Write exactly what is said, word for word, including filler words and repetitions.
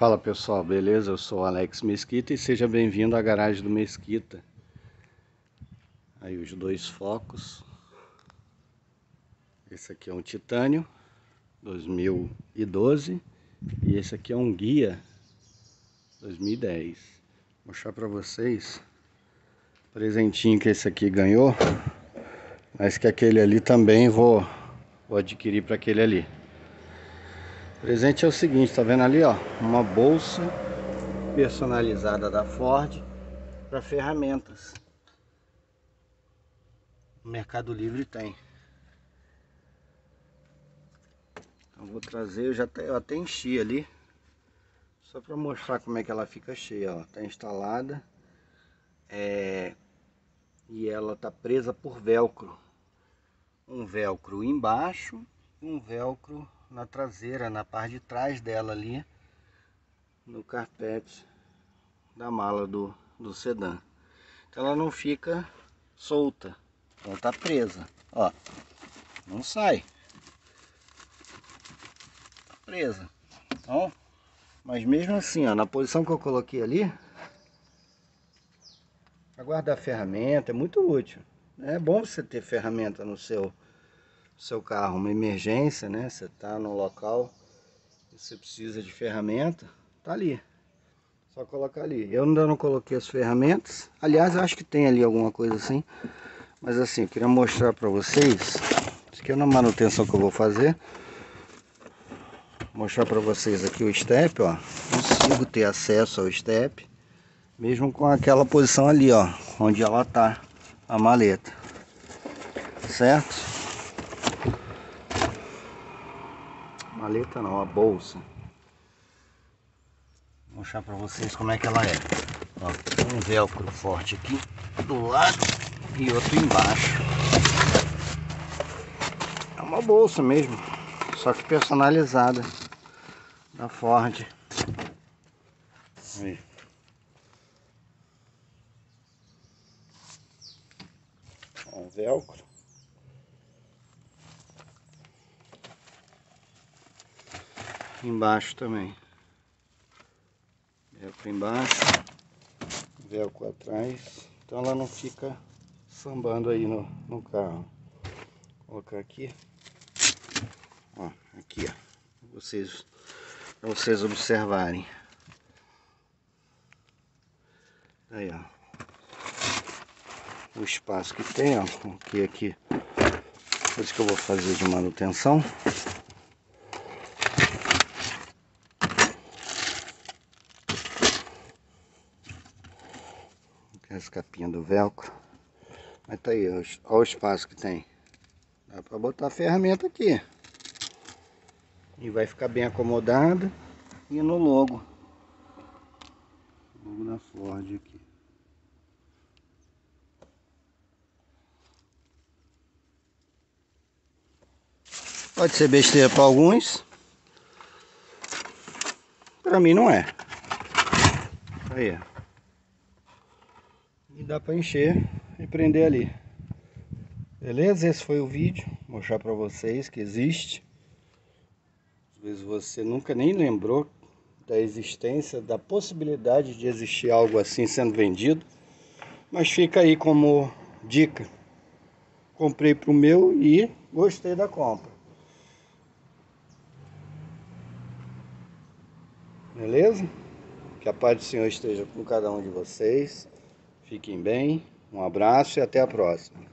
Fala pessoal, beleza? Eu sou o Alex Mesquita e seja bem-vindo à Garagem do Mesquita. Aí os dois Focus. Esse aqui é um Titânio dois mil e doze e esse aqui é um Guia dois mil e dez. Vou mostrar para vocês o presentinho que esse aqui ganhou, mas que aquele ali também vou, vou adquirir para aquele ali. O presente é o seguinte, tá vendo ali, ó, uma bolsa personalizada da Ford para ferramentas. O Mercado Livre tem. Eu vou trazer, eu já até, eu até enchi ali, só para mostrar como é que ela fica cheia, ó. Tá instalada é, e ela tá presa por velcro. Um velcro embaixo, um velcro na traseira, na parte de trás dela ali, no carpete da mala do, do sedã. Então ela não fica solta, ela tá presa, ó, não sai, tá presa. Então, mas mesmo assim, ó, na posição que eu coloquei ali, para guardar ferramenta é muito útil, né? É bom você ter ferramenta no seu seu carro, uma emergência, né? Você tá no local, você precisa de ferramenta, tá ali, só colocar ali. Eu ainda não coloquei as ferramentas, aliás, acho que tem ali alguma coisa assim, mas assim, eu queria mostrar para vocês. Isso aqui é uma manutenção que eu vou fazer, vou mostrar para vocês aqui o step, ó. Consigo ter acesso ao step mesmo com aquela posição ali, ó, onde ela tá, a maleta, certo? Maleta não, a bolsa. Vou mostrar para vocês como é que ela é. Ó, um velcro forte aqui do lado e outro embaixo. É uma bolsa mesmo, só que personalizada da Ford. Aí. Um velcro. Embaixo também, velcro embaixo, velcro atrás, então ela não fica sambando aí no, no carro. Vou colocar aqui, ó, aqui, ó, vocês, pra vocês observarem. Aí, ó, o espaço que tem, ó, aqui, aqui, por isso que eu vou fazer de manutenção. As capinhas do velcro, mas tá aí, olha o espaço que tem, dá para botar a ferramenta aqui e vai ficar bem acomodada. E no logo logo da Ford aqui, pode ser besteira para alguns, para mim não é. Aí, ó, dá para encher e prender ali. Beleza? Esse foi o vídeo, vou mostrar para vocês que existe. Às vezes você nunca nem lembrou da existência, da possibilidade de existir algo assim sendo vendido, mas fica aí como dica. Comprei pro meu e gostei da compra. Beleza? Que a paz do Senhor esteja com cada um de vocês. Fiquem bem, um abraço e até a próxima.